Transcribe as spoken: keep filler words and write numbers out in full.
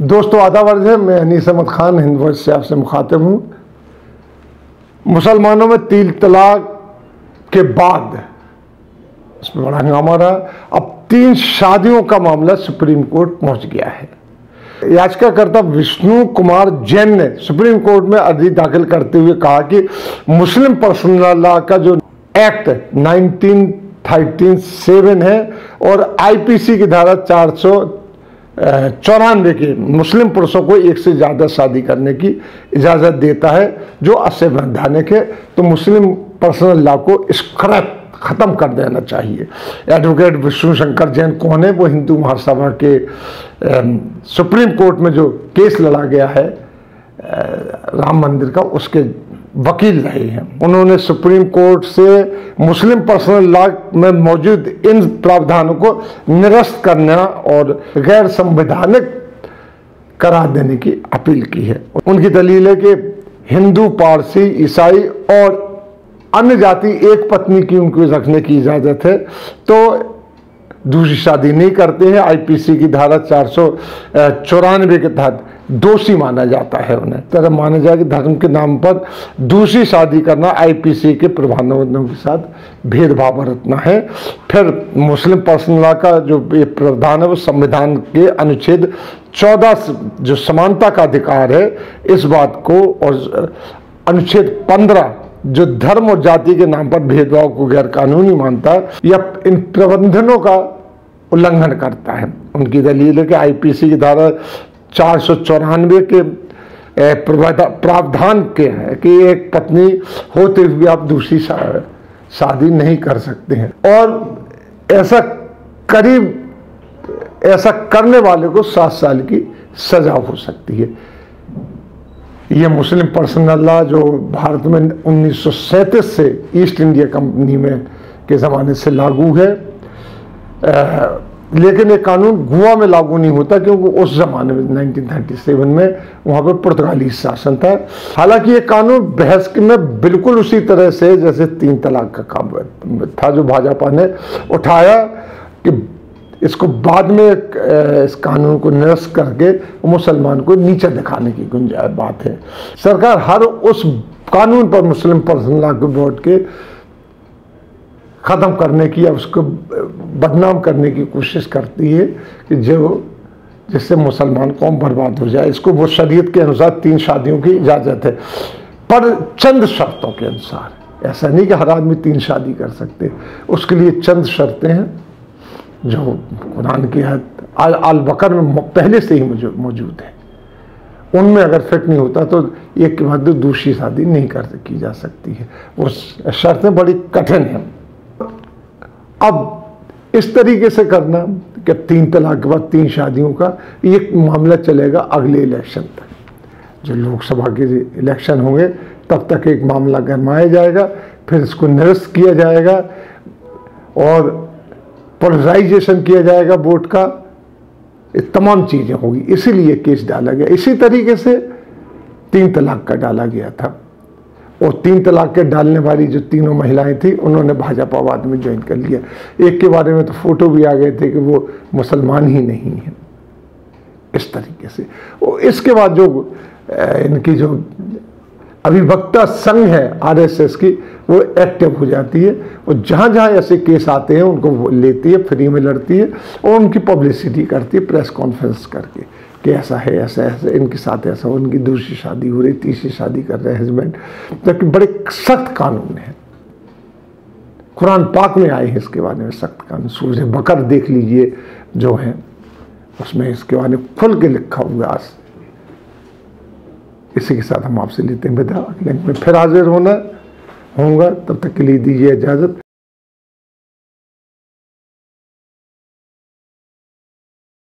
दोस्तों आदावर्ज है, मैं अनीस अहमद खान हिंद वॉइस से आपसे मुखातिब हूँ। मुसलमानों में तीन तलाक के बाद इसमें बड़ा हंगामा रहा। अब तीन शादियों का मामला सुप्रीम कोर्ट पहुँच गया है। याचिकाकर्ता विष्णु कुमार जैन ने सुप्रीम कोर्ट में अर्जी दाखिल करते हुए कहा कि मुस्लिम पर्सनल लॉ का जो एक्ट नाइनटीन थर्टीन सेवन है और आईपीसी की धारा चार सौ चौरानवे के मुस्लिम पुरुषों को एक से ज़्यादा शादी करने की इजाज़त देता है जो असंवैधानिक है, तो मुस्लिम पर्सनल लॉ को स्क्रैप ख़त्म कर देना चाहिए। एडवोकेट विष्णु शंकर जैन कौन है? वो हिंदू महासभा के सुप्रीम कोर्ट में जो केस लड़ा गया है राम मंदिर का, उसके वकील रहे हैं। उन्होंने सुप्रीम कोर्ट से मुस्लिम पर्सनल लॉ में मौजूद इन प्रावधानों को निरस्त करना और गैर संवैधानिक करार देने की अपील की है। उनकी दलील है कि हिंदू, पारसी, ईसाई और अन्य जाति एक पत्नी की उनको रखने की इजाज़त है, तो दूसरी शादी नहीं करते हैं। आईपीसी की धारा चार सौ चौरानवे के तहत दोषी माना जाता है उन्हें। तरह माना जाए कि धर्म के नाम पर दूसरी शादी करना आईपीसी के प्रावधानों के साथ भेदभाव बरतना है। फिर मुस्लिम पर्सनल लॉ का जो प्रावधान है वो संविधान के अनुच्छेद चौदह जो समानता का अधिकार है इस बात को, और अनुच्छेद पंद्रह जो धर्म और जाति के नाम पर भेदभाव को गैरकानूनी मानता है या इन प्रबंधनों का उल्लंघन करता है। उनकी दलील है कि आईपीसी की धारा चार सौ चौरानवे के प्रावधान के हैं कि एक पत्नी होते हुए आप दूसरी शादी नहीं कर सकते हैं, और ऐसा करीब ऐसा करने वाले को सात साल की सजा हो सकती है। ये मुस्लिम पर्सनल लॉ जो भारत में उन्नीस सौ सैंतीस से ईस्ट इंडिया कंपनी में के ज़माने से लागू है, आ, लेकिन ये कानून गोवा में लागू नहीं होता क्योंकि उस ज़माने में नाइनटीन थर्टी सेवन में वहाँ पर पुर्तगाली शासन था। हालांकि ये कानून बहस में बिल्कुल उसी तरह से जैसे तीन तलाक का काम था जो भाजपा ने उठाया कि इसको बाद में इस कानून को निरस्त करके मुसलमान को नीचा दिखाने की गुंजाइश बात है। सरकार हर उस कानून पर मुस्लिम पर्सनल लॉ को वोट के ख़त्म करने की या उसको बदनाम करने की कोशिश करती है कि जो जिससे मुसलमान कौम बर्बाद हो जाए। इसको वो शरीयत के अनुसार तीन शादियों की इजाज़त है पर चंद शर्तों के अनुसार। ऐसा नहीं कि हर आदमी तीन शादी कर सकते, उसके लिए चंद शर्तें हैं जो कुरान की है अल-बकरा में पहले से ही मौजूद है। उनमें अगर फिट नहीं होता तो एक के बाद दूसरी शादी नहीं कर की जा सकती है। वो शर्तें बड़ी कठिन हैं। अब इस तरीके से करना कि तीन तलाक के बाद तीन शादियों का ये मामला चलेगा अगले इलेक्शन तक, जो लोकसभा के इलेक्शन होंगे तब तक एक मामला गरमाया जाएगा, फिर इसको निरस्त किया जाएगा और पोलराइजेशन किया जाएगा वोट का, तमाम चीज़ें होंगी। इसीलिए केस डाला गया। इसी तरीके से तीन तलाक का डाला गया था, और तीन तलाक के डालने वाली जो तीनों महिलाएं थी उन्होंने भाजपा वाद में ज्वाइन कर लिया। एक के बारे में तो फोटो भी आ गए थे कि वो मुसलमान ही नहीं है। इस तरीके से और इसके बाद जो इनकी जो अभिवक्ता संघ है आरएसएस की वो एक्टिव हो जाती है और जहाँ जहाँ ऐसे केस आते हैं उनको लेती है, फ्री में लड़ती है और उनकी पब्लिसिटी करती है प्रेस कॉन्फ्रेंस करके कि ऐसा है, ऐसा ऐसा इनके साथ ऐसा हो, उनकी दूसरी शादी हो रही, तीसरी शादी कर रहे हैं हस्बैंड। जबकि बड़े सख्त कानून हैं, कुरान पाक में आए हैं इसके बारे में सख्त कानून। सूरह बकर देख लीजिए जो है उसमें इसके बारे में खुल के लिखा हुआ। आज इसी के साथ हम आपसे लेते हैं विदा। अगले में फिर हाजिर होना होगा, तब तक के लिए दीजिए इजाज़त।